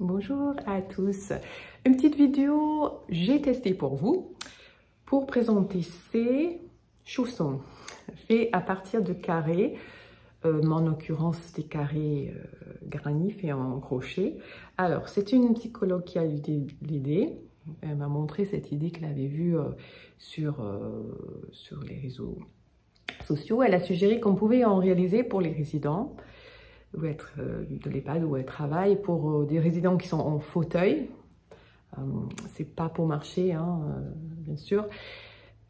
Bonjour à tous, une petite vidéo j'ai testée pour vous pour présenter ces chaussons faits à partir de carrés, en l'occurrence des carrés granit faits en crochet. Alors c'est une psychologue qui a eu l'idée, elle m'a montré cette idée qu'elle avait vue sur les réseaux sociaux. Elle a suggéré qu'on pouvait en réaliser pour les résidents de l'EHPAD où elle travaille, pour des résidents qui sont en fauteuil. C'est pas pour marcher, hein, bien sûr.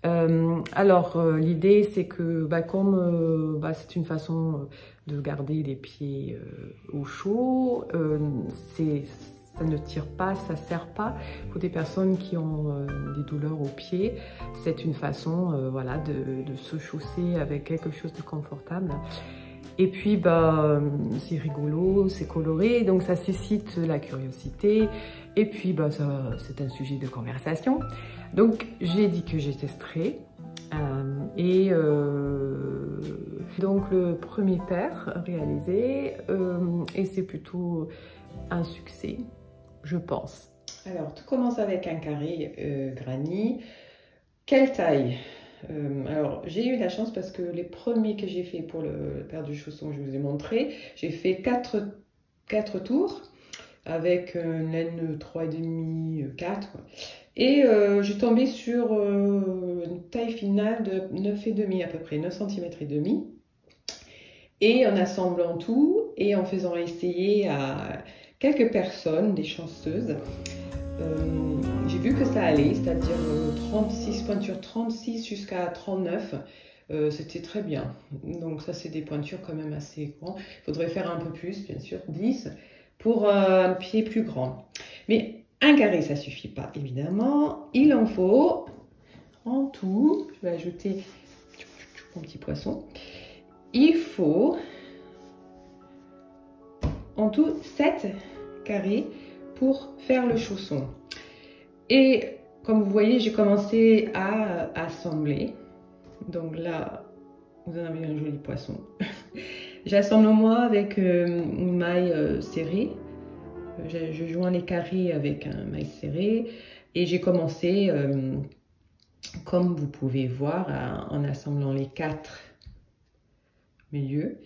Alors l'idée c'est que comme c'est une façon de garder les pieds au chaud, ça ne tire pas, ça sert pas. Pour des personnes qui ont des douleurs aux pieds, c'est une façon voilà, de se chausser avec quelque chose de confortable. Et puis, c'est rigolo, c'est coloré, donc ça suscite la curiosité. Et puis, c'est un sujet de conversation. Donc, j'ai dit que j'ai testé. Donc, le premier paire réalisé, et c'est plutôt un succès, je pense. Alors, tout commence avec un carré granit. Quelle taille ? Alors j'ai eu la chance parce que les premiers que j'ai fait pour le paire de chaussons que je vous ai montré, j'ai fait 4 tours avec une laine 3,5, 4 quoi. Et je suis tombée sur une taille finale de 9,5 à peu près, 9,5 cm. Et en assemblant tout et en faisant essayer à quelques personnes, des chanceuses, j'ai vu que ça allait, c'est-à-dire 36 pointures, 36 jusqu'à 39, c'était très bien. Donc ça c'est des pointures quand même assez grandes, il faudrait faire un peu plus bien sûr, 10, pour un pied plus grand. Mais un carré ça suffit pas évidemment, il en faut en tout, je vais ajouter mon petit poisson, il faut en tout 7 carrés pour faire le chausson. Et comme vous voyez, j'ai commencé à assembler. Donc là, vous en avez un joli poisson. J'assemble moi avec une maille serrée. Je joins les carrés avec un maille serré. Et j'ai commencé, comme vous pouvez voir, en assemblant les 4 milieux.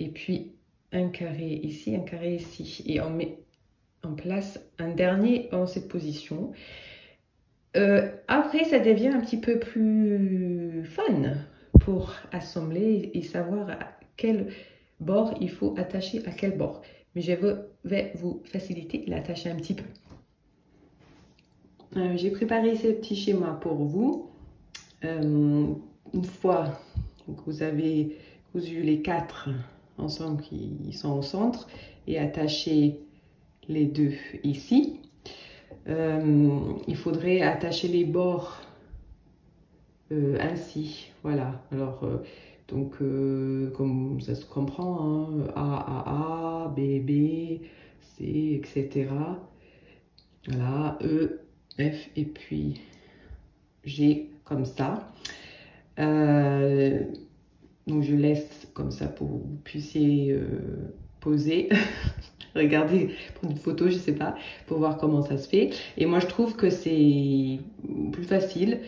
Et puis un carré ici, un carré ici. Et on met en place un dernier en cette position. Après ça devient un petit peu plus fun pour assembler et savoir à quel bord il faut attacher à quel bord, mais je vais vous faciliter l'attache un petit peu. J'ai préparé ce petit schéma pour vous. Une fois que vous avez cousu les 4 ensemble qui sont au centre et attaché les 2 ici, il faudrait attacher les bords ainsi, voilà. Alors comme ça se comprend, hein, A, B, B, C, etc. Voilà, E, F et puis G comme ça. Donc je laisse comme ça pour que vous puissiez poser. Regardez, prendre une photo, je sais pas, pour voir comment ça se fait. Et moi, je trouve que c'est plus facile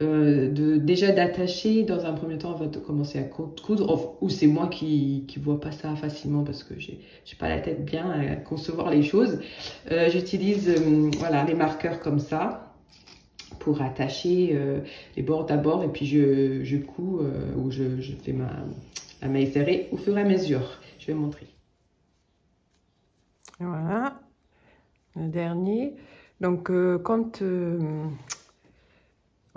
déjà d'attacher. Dans un premier temps, on va commencer à coudre. Ou c'est moi qui vois pas ça facilement parce que j'ai pas la tête bien à concevoir les choses. J'utilise voilà, les marqueurs comme ça pour attacher les bords d'abord. Et puis, je couds ou je fais la maille serrée au fur et à mesure. Je vais montrer. Voilà, le dernier. Donc, quand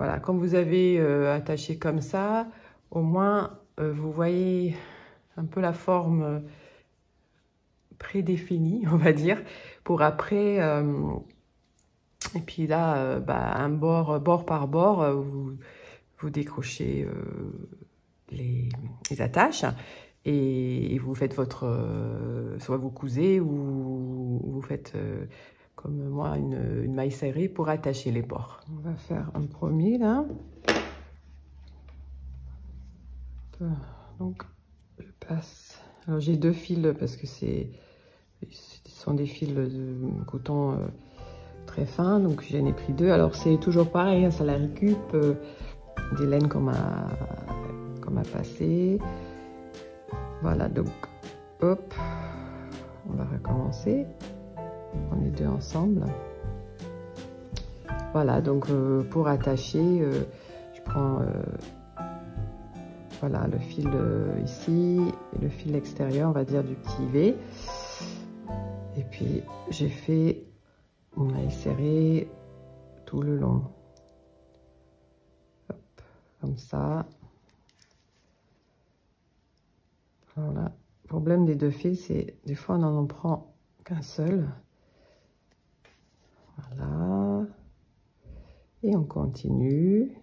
vous avez attaché comme ça, au moins, vous voyez un peu la forme prédéfinie, on va dire, pour après. Et puis là, un bord par bord, vous décrochez les attaches. Et vous faites votre, soit vous cousez ou vous faites comme moi une maille serrée pour attacher les bords. On va faire un premier là. Donc je passe. Alors j'ai 2 fils parce que c'est Ce sont des fils de coton très fins, donc j'en ai pris 2. Alors c'est toujours pareil, hein, ça la récup, des laines qu'on m'a passées. Voilà, donc hop, on va recommencer. On est 2 ensemble. Voilà, donc pour attacher, je prends voilà, le fil ici, et le fil extérieur, on va dire, du petit V. Et puis j'ai fait une maille serrée tout le long. Hop, comme ça. Voilà. Le problème des 2 fils, c'est des fois on n'en prend qu'un seul. Voilà. Et on continue.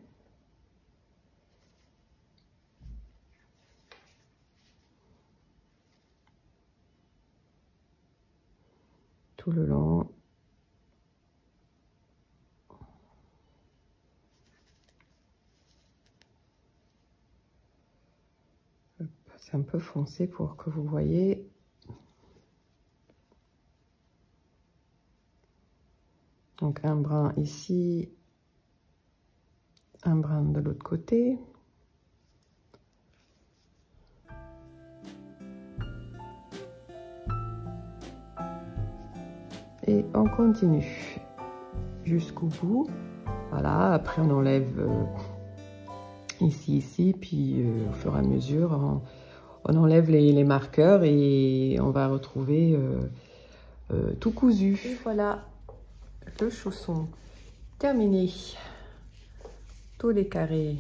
Tout le long. C'est un peu foncé pour que vous voyez. Donc un brin ici, un brin de l'autre côté. Et on continue jusqu'au bout. Voilà, après on enlève ici, puis au fur et à mesure on enlève les marqueurs et on va retrouver tout cousu. Et voilà le chausson terminé. Tous les carrés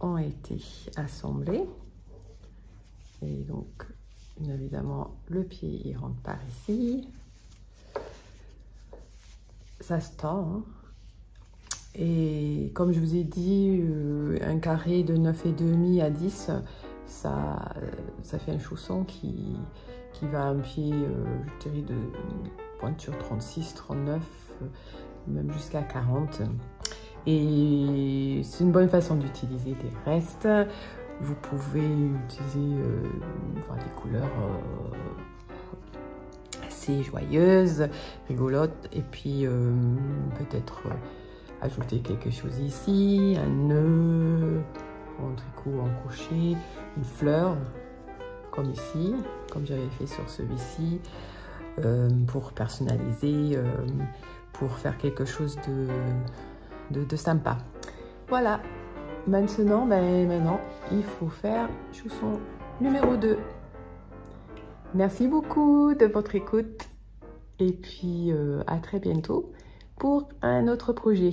ont été assemblés. Et donc, bien évidemment, le pied il rentre par ici. Ça se tend. Hein. Et comme je vous ai dit, un carré de 9,5 à 10, ça fait un chausson qui va à un pied, je dirais, de pointure 36, 39, même jusqu'à 40. Et c'est une bonne façon d'utiliser des restes. Vous pouvez utiliser enfin, des couleurs assez joyeuses, rigolotes, et puis peut-être ajouter quelque chose ici, un nœud, un tricot en crochet, une fleur, comme ici, comme j'avais fait sur celui-ci, pour personnaliser, pour faire quelque chose de sympa. Voilà, maintenant, il faut faire chausson numéro 2. Merci beaucoup de votre écoute et puis à très bientôt pour un autre projet.